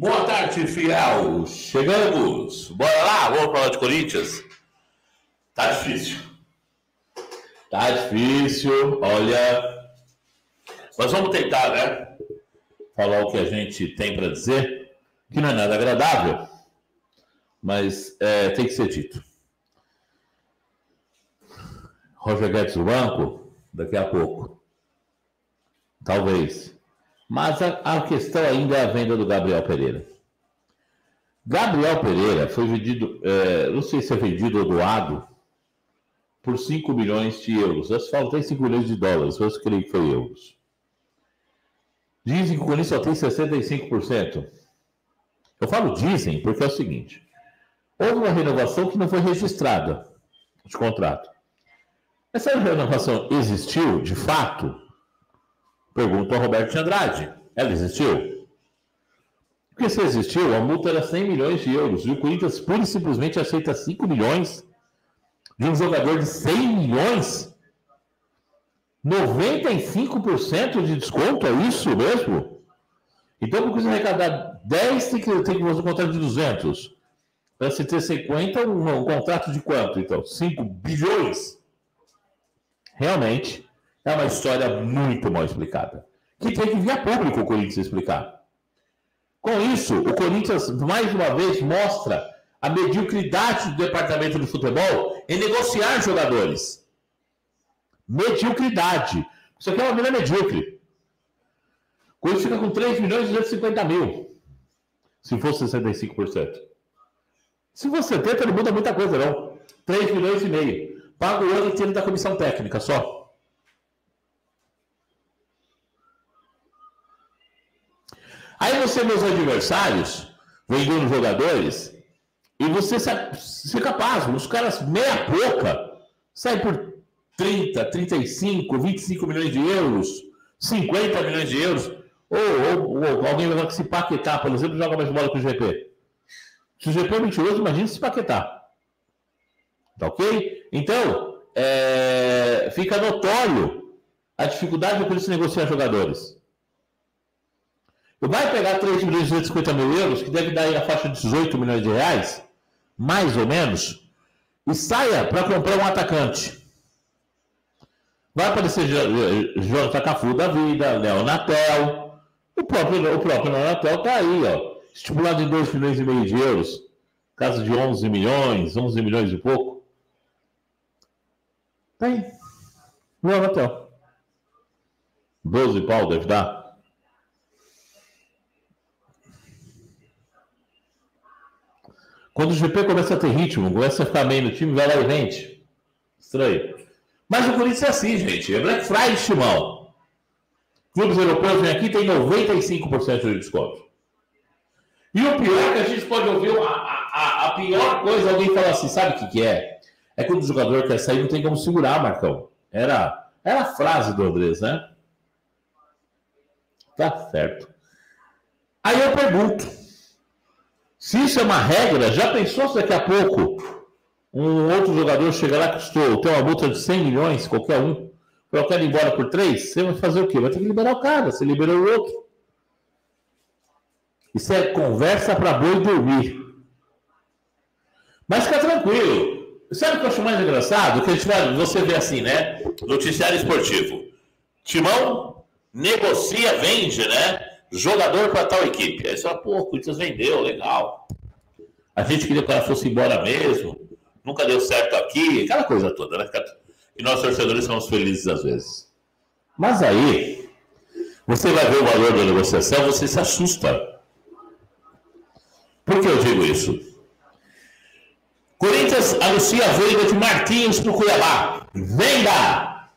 Boa tarde, fiel. Chegamos. Bora lá, vamos falar de Corinthians. Tá difícil. Tá difícil, olha. Mas vamos tentar, né? Falar o que a gente tem para dizer, que não é nada agradável, mas tem que ser dito. Roger Guedes do banco, daqui a pouco. Talvez. Mas a questão ainda é a venda do Gabriel Pereira. Gabriel Pereira foi vendido, não sei se é vendido ou doado, por 5 milhões de euros. Eu falo até 5 milhões de dólares, mas eu creio que foi euros. Dizem que o Corinthians só tem 65%. Eu falo dizem porque é o seguinte. Houve uma renovação que não foi registrada de contrato. Essa renovação existiu, de fato? Pergunta ao Roberto Andrade. Ela existiu? Porque se existiu, a multa era 100 milhões de euros. E o Corinthians pura e simplesmente aceita 5 milhões de um jogador de 100 milhões? 95% de desconto, é isso mesmo? Então, para você arrecadar 10, tem que fazer um contrato de 200. Para se ter 50, um contrato de quanto? Então, 5 bilhões. Realmente, é uma história muito mal explicada. Que tem que vir a público o Corinthians explicar. Com isso, o Corinthians, mais uma vez, mostra a mediocridade do departamento de futebol em negociar jogadores. Mediocridade. Isso aqui é uma venda medíocre. O Corinthians fica com 3 milhões e 250 mil. Se fosse 65%. Se fosse 70, não muda muita coisa, não. 3 milhões e meio. Paga o ano inteiro da comissão técnica, só. Aí você, meus adversários, vendendo jogadores, e você fica pasmo. Os caras, meia pouca, saem por 30, 35, 25 milhões de euros, 50 milhões de euros. Ou alguém vai se paquetar, por exemplo, joga mais bola que o GP. Se o GP é mentiroso, imagina se paquetar. Tá ok? Então, fica notório a dificuldade de se negociar jogadores. Vai pegar 3 milhões e 250 mil euros, que deve dar aí na faixa de 18 milhões de reais, mais ou menos, e saia para comprar um atacante. Vai aparecer João Cafu da vida, Léo Natel, o próprio Léo Natel está aí, ó, estipulado em 2 milhões e meio de euros, caso de 11 milhões, 11 milhões e pouco. Tá aí, Léo Natel. 12 pau deve dar. Quando o GP começa a ter ritmo, começa a ficar bem no time, vai lá e vende. Estranho. Mas o Corinthians é assim, gente. É Black Friday, Timão. Clubes europeus vêm aqui e tem 95% de desconto. E o pior é que a gente pode ouvir a pior coisa, alguém falar assim, sabe o que é? É quando o jogador quer sair, não tem como segurar, Marcão. Era a frase do Andrés, né? Tá certo. Aí eu pergunto. Se isso é uma regra, já pensou se daqui a pouco um outro jogador chegar lá, custou, tem uma multa de 100 milhões, qualquer um, eu quero ir embora por 3, você vai fazer o quê? Vai ter que liberar o cara, você liberou o outro. Isso é conversa para boi dormir. Mas fica tranquilo. Sabe o que eu acho mais engraçado? Que a gente vai, você vê assim, né? Noticiário esportivo. Timão negocia, vende, né? Jogador para tal equipe. Aí você fala, pô, o Corinthians vendeu, legal. A gente queria que o cara fosse embora mesmo. Nunca deu certo aqui. Aquela coisa toda, né? E nós, torcedores, somos felizes às vezes. Mas aí, você vai ver o valor da negociação, você se assusta. Por que eu digo isso? Corinthians anuncia a venda de Martins para o Cuiabá. Venda!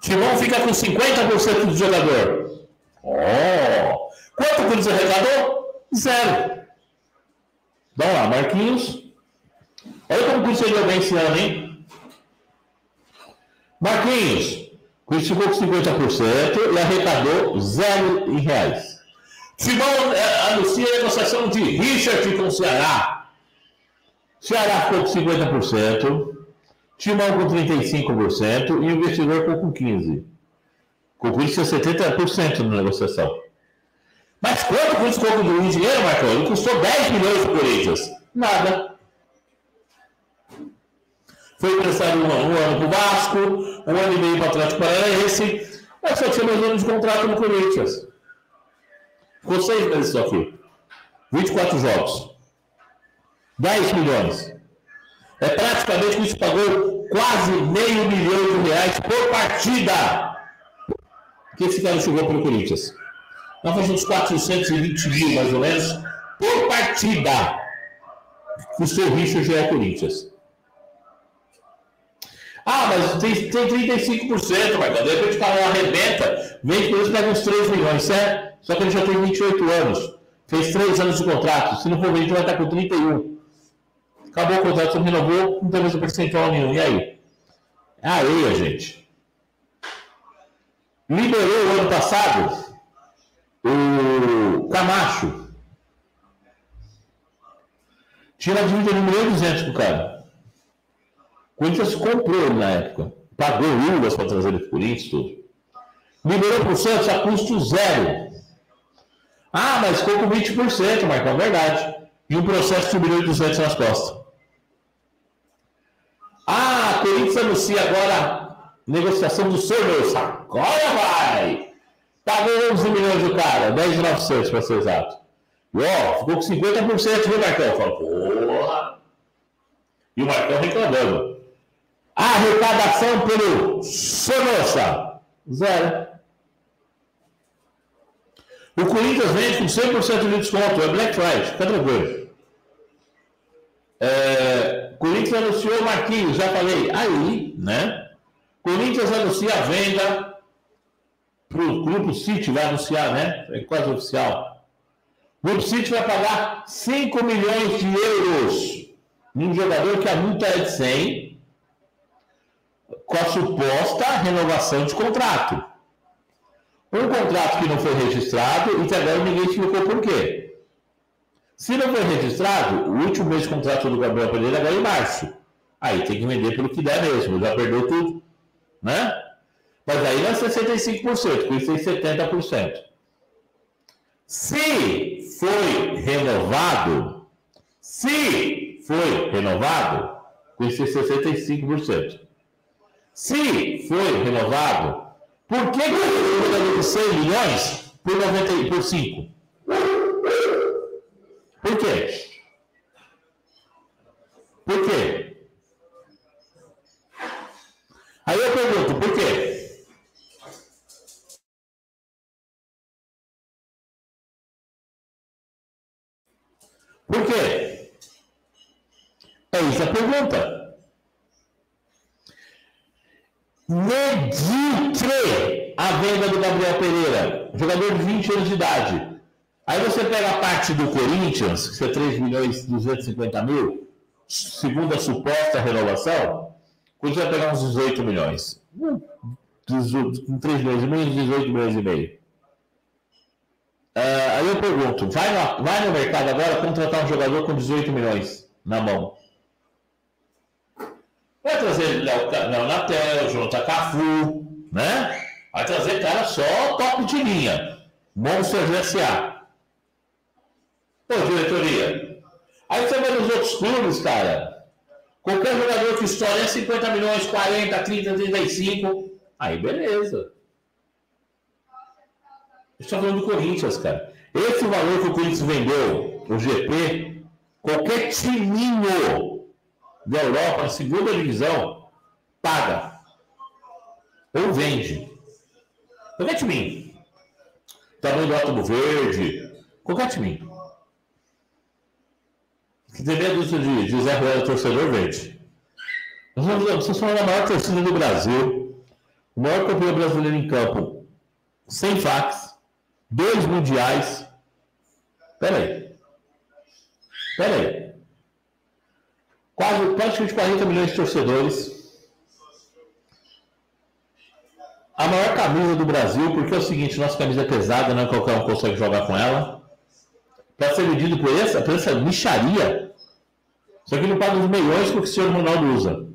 Timão fica com 50% do jogador. Oh. Quanto o Corinthians arrecadou? Zero. Vamos lá, Marquinhos. Olha como o Corinthians deu bem esse ano, hein? Marquinhos, o Corinthians ficou com 50% e arrecadou zero em reais. Timão anuncia a negociação de Richard com o Ceará. Ceará ficou com 50%, Timão com 35% e o investidor ficou com 15%. O Corinthians é 70% na negociação. Mas quanto custou o dinheiro, Marcão? Ele custou 10 milhões do Corinthians. Nada. Foi emprestado um ano para o Vasco, um ano e meio para o Atlético Paranaense, mas só tinha 2 anos de contrato no Corinthians. Ficou 6 meses só aqui. 24 jogos. 10 milhões. É praticamente que isso pagou quase R$500 mil por partida que esse cara chegou pelo Corinthians. Nós fazemos 420 mil, mais ou menos, por partida que o seu Richard é Corinthians. Ah, mas tem 35%, mas de repente o cara arrebenta, vem com isso, pega uns 3 milhões, certo? Só que ele já tem 28 anos, fez 3 anos de contrato, se não for vendido vai estar com 31. Acabou o contrato, não renovou, não tem mais percentual nenhum, e aí? É areia, gente. Liberou o ano passado o Camacho. Tira a dívida de R$1.200.000 do cara. O Corinthians comprou na época, pagou o Lucas para trazer ele para o Corinthians, tudo. Liberou para o Santos a custo zero. Ah, mas ficou com 20%, Marcão, verdade. E um processo de R$1.200.000 nas costas. Ah, Corinthians anuncia agora negociação do Soros. Agora vai! Pagou 11 milhões do cara, 10.900 para ser exato. E ó, ficou com 50%, viu, Marcão? Eu falo, porra! E o Marcão reclamando. Arrecadação pelo Sonossa, zero. O Corinthians vende com 100% de desconto, é Black Friday, fica tranquilo. Corinthians anunciou Marquinhos, já falei, aí, né? Corinthians anuncia a venda para o Grupo City, vai anunciar, né? É quase oficial. O Grupo City vai pagar 5 milhões de euros num jogador que a multa é de 100. Com a suposta renovação de contrato. Um contrato que não foi registrado e que agora ninguém explicou por quê. Se não foi registrado, o último mês de contrato do Gabriel Pereira agora é em março. Aí tem que vender pelo que der mesmo, já perdeu tudo, né? Mas aí não é 65%, por isso é 70%. Se foi renovado, por isso é 65%. Se foi renovado, por que ganhou de 100 milhões por 5? Por quê? Por quê? Aí eu pergunto, por quê? Por quê? É isso a pergunta. Medíocre a venda do Gabriel Pereira, jogador de 20 anos de idade. Aí você pega a parte do Corinthians, que é 3.250.000, segundo a suposta renovação, quando você vai pegar uns 18 milhões. 3 milhões e meio, 18 milhões e meio. Aí eu pergunto, vai no mercado agora contratar um jogador com 18 milhões na mão? Vai trazer Léo Natel, João Cafu, né? Vai trazer cara só top de linha. Monster S.A. Pô, diretoria. Aí você vai nos outros clubes, cara. Qualquer jogador que estoura é 50 milhões, 40, 30, 35. Aí, beleza. Eu estou falando do Corinthians, cara. Esse valor que o Corinthians vendeu, o GP, qualquer timinho da Europa, a segunda divisão, paga ou vende. Qualquer time. Tamanho do átomo verde. Qualquer time. Que tem medo de Zé Ruelo, torcedor verde. Vocês são a maior torcida do Brasil. O maior campeão brasileiro em campo. 100 fax. 2 mundiais. Pera aí. Quase praticamente 40 milhões de torcedores. A maior camisa do Brasil, porque é o seguinte, nossa camisa é pesada, não é qualquer um consegue jogar com ela. Para ser vendido por essa micharia, só que não paga os milhões que o senhor Ronaldo usa.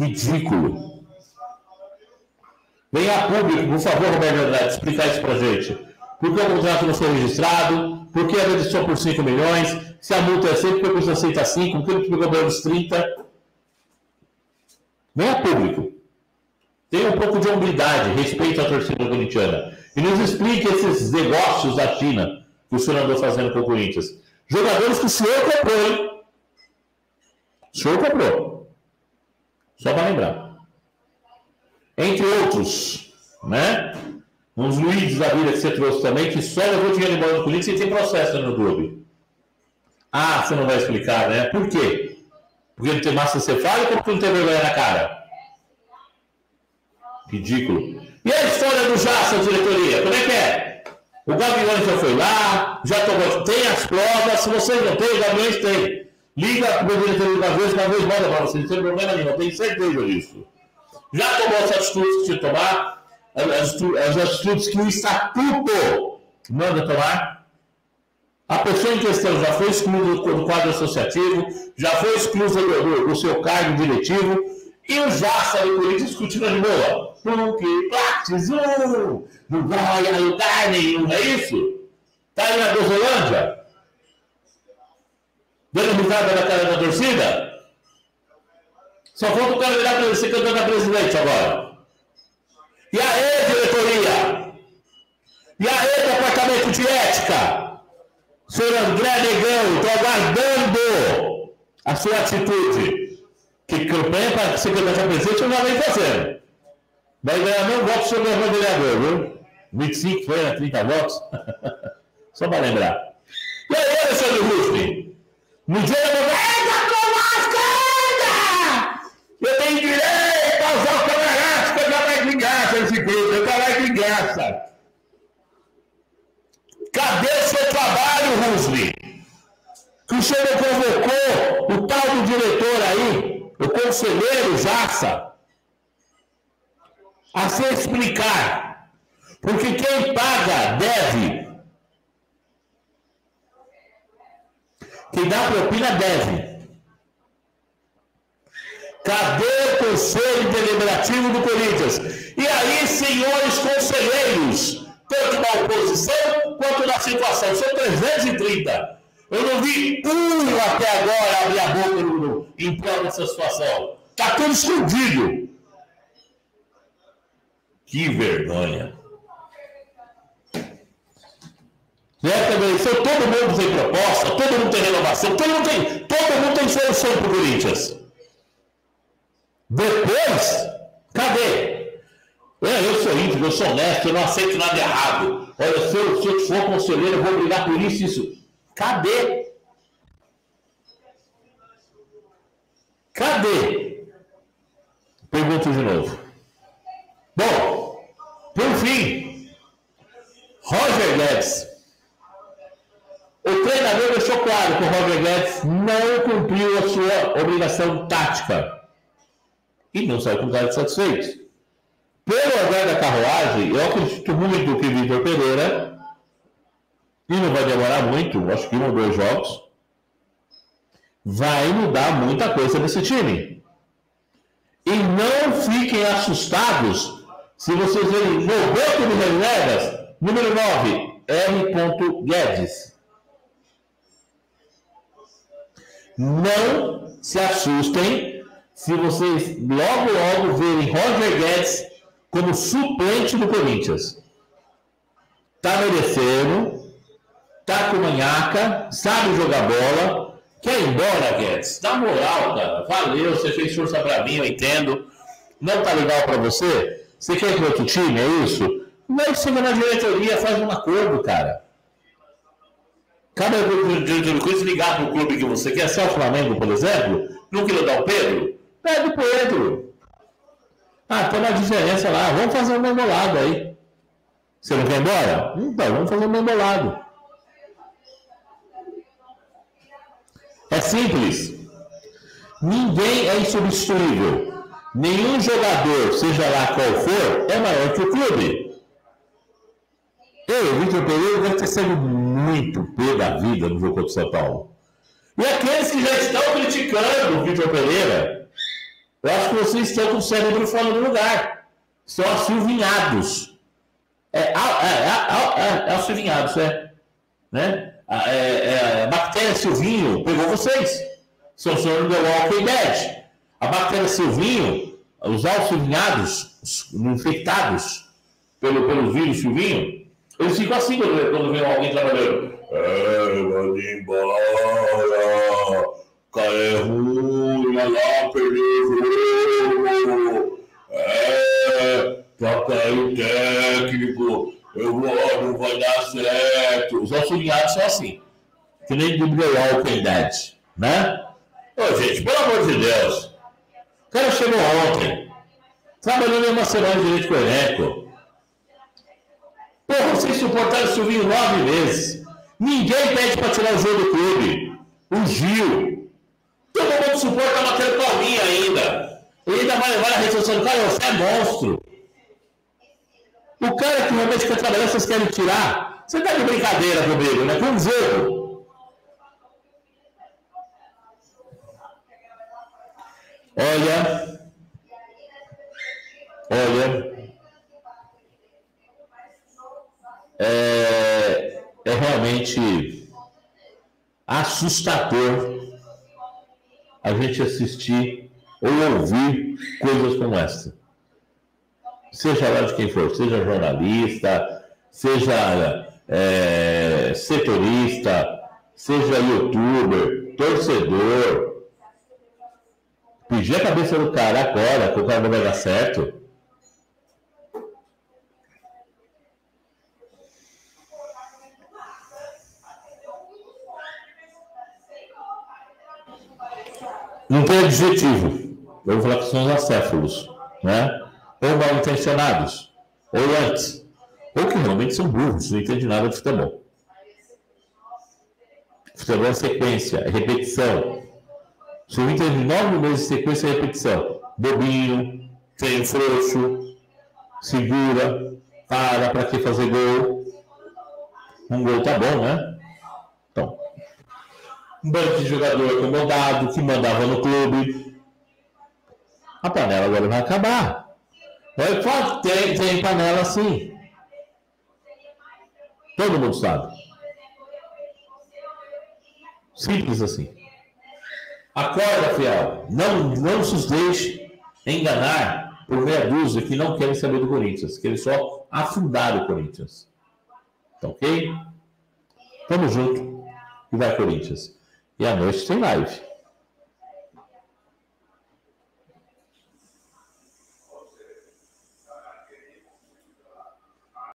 Ridículo. Venha a público, por favor, Roberto Andrade, explicar isso pra gente. porque o contrato não foi registrado, porque a redução por 5 milhões, se a multa é 100, porque a pessoa aceita 5, porque ele ficou cobrando os 30. Não é público. Tenha um pouco de humildade, respeito à torcida corintiana. E nos explique esses negócios da China que o senhor andou fazendo com o Corinthians. Jogadores que o senhor comprou, hein? O senhor comprou. Só para lembrar. Entre outros, né? Uns Luiz da Bíblia que você trouxe também, que só levou dinheiro embora do Corinthians e tem processo no clube. Ah, você não vai explicar, né? Por quê? Porque não tem massa cefálica ou porque não tem vergonha na cara? Ridículo. E a história do Jasso, diretoria? Como é que é? O Gabriel já foi lá, já tomou. Tem as provas, se vocês não têm, o Gabriel tem. Liga para o diretor do Gabriel, uma vez manda para vocês, não tem problema nenhum, eu tenho certeza disso. Já tomou as atitudes que tinha que tomar, as atitudes que o estatuto manda tomar. A pessoa em questão já foi excluída do quadro associativo, já foi excluída do seu cargo diretivo, e o Jasso do Corinthians continua de boa. Porque Platisu não vai a lugar nenhum, não é isso? Tá aí na Brasolândia? Dando risada na cara da torcida? Só falta o cara virar para você cantando a presidente agora. E aí, diretoria? E aí, departamento de ética? Senhor André Negão, estou aguardando a sua atitude. Que campanha para ser candidato a presidente eu não vem fazendo. Vai ganhar meu voto sobre o vereador, viu? 25 foi, 30 votos. Só para lembrar. E aí, Alessandro Ruffin? No dia da conversa, eu tenho direito a usar o camarada, que eu já vai de graça esse grupo, eu já vai de graça. Cadê o seu trabalho, Ruffin? Que o senhor convocou o tal do diretor aí, o conselheiro Jasso, a se explicar, porque quem paga deve, quem dá propina deve. Cadê o Conselho Deliberativo do Corinthians? E aí, senhores conselheiros, tanto da oposição quanto da situação, são 330. Eu não vi um até agora abrir a boca em prol dessa situação. Está tudo escondido. Que vergonha. Nessa eleição, todo mundo tem proposta, todo mundo tem renovação, todo mundo tem solução para o Corinthians. Depois, cadê? Eu sou íntegro, eu sou honesto, eu não aceito nada errado. Olha, se eu for conselheiro, eu vou brigar por isso e isso. Cadê? Cadê? Pergunto de novo. Bom, por fim, Roger Guedes. O treinador deixou claro que o Roger Guedes não cumpriu a sua obrigação tática e não saiu completamente satisfeito. Pelo andar da carruagem, eu acredito muito que Vitor Pereira, e não vai demorar muito, acho que 1 ou 2 jogos, vai mudar muita coisa nesse time. E não fiquem assustados se vocês verem no banco de reservas, número 9, R. Guedes. Não se assustem se vocês logo verem Roger Guedes como suplente do Corinthians. Tá merecendo, tá com manhaca, sabe jogar bola. Quer ir embora, Guedes? Dá moral, cara. Valeu, você fez força pra mim, eu entendo. Não tá legal pra você? Você quer ir para outro time, é isso? Não, chega na diretoria, faz um acordo, cara. Cada diretoria coisa ligar para o clube que você quer, se é o Flamengo, por exemplo, não queria dar o Pedro? Pede o Pedro. Ah, tá na diferença lá, vamos fazer um memolado aí. Você não quer ir embora? Então, vamos fazer um memolado. É simples. Ninguém é insubstituível. Nenhum jogador, seja lá qual for, é maior que o clube. O Vitor Pereira deve ter sido muito pé da vida no jogo contra o São Paulo. E aqueles que já estão criticando o Vitor Pereira, eu acho que vocês estão com o cérebro fora do lugar. São assilvinhados. É o Silvinhado, certo? Né? A bactéria Silvinho pegou vocês. Seu senhor não deu álcool em gel. A bactéria Silvinho, os alsilvinhados, os infectados pelo vírus Silvinho, eles ficam assim quando vem alguém trabalhando. Vai embora, cara é ruim, vai lá, perdeu. Tá caindo o técnico, eu vou, não vai dar certo. Os auxiliares são assim, que nem Gabriel Pereira, né? Ô, gente, pelo amor de Deus, o cara chegou ontem, trabalhando em uma semana direito com o elenco. Porra, vocês suportaram subir 9 meses. Ninguém pede para tirar o jogo do clube. O Gil. Todo mundo suporta a matéria palminha ainda. Ele ainda vai levar a resolução do cara, você é monstro. O cara que realmente quer trabalhar, vocês querem tirar? Você tá de brincadeira comigo, né? Com um jogo. Olha. É realmente assustador a gente assistir ou ouvir coisas como essa. Seja lá de quem for, seja jornalista, seja setorista, seja youtuber, torcedor. Pedir a cabeça do cara agora, que o cara não vai dar certo. Não tem adjetivo. Eu vou falar que são os acéfalos, né? Ou mal intencionados, ou antes, ou que realmente são burros, não entendem nada de futebol. Futebol é sequência, é repetição. Se eu entende 9 meses de sequência, é repetição. Bobinho, feio, frouxo, segura, para que fazer gol? Um gol tá bom, né? Então, um banco de jogador acomodado, que mandava no clube. A panela agora vai acabar. Tem panela assim. Todo mundo sabe. Simples assim. Acorda, fiel. Não se deixe enganar por meia dúzia que não querem saber do Corinthians, que eles só afundaram o Corinthians. Tá ok? Tamo junto. E vai, Corinthians. E à noite tem live.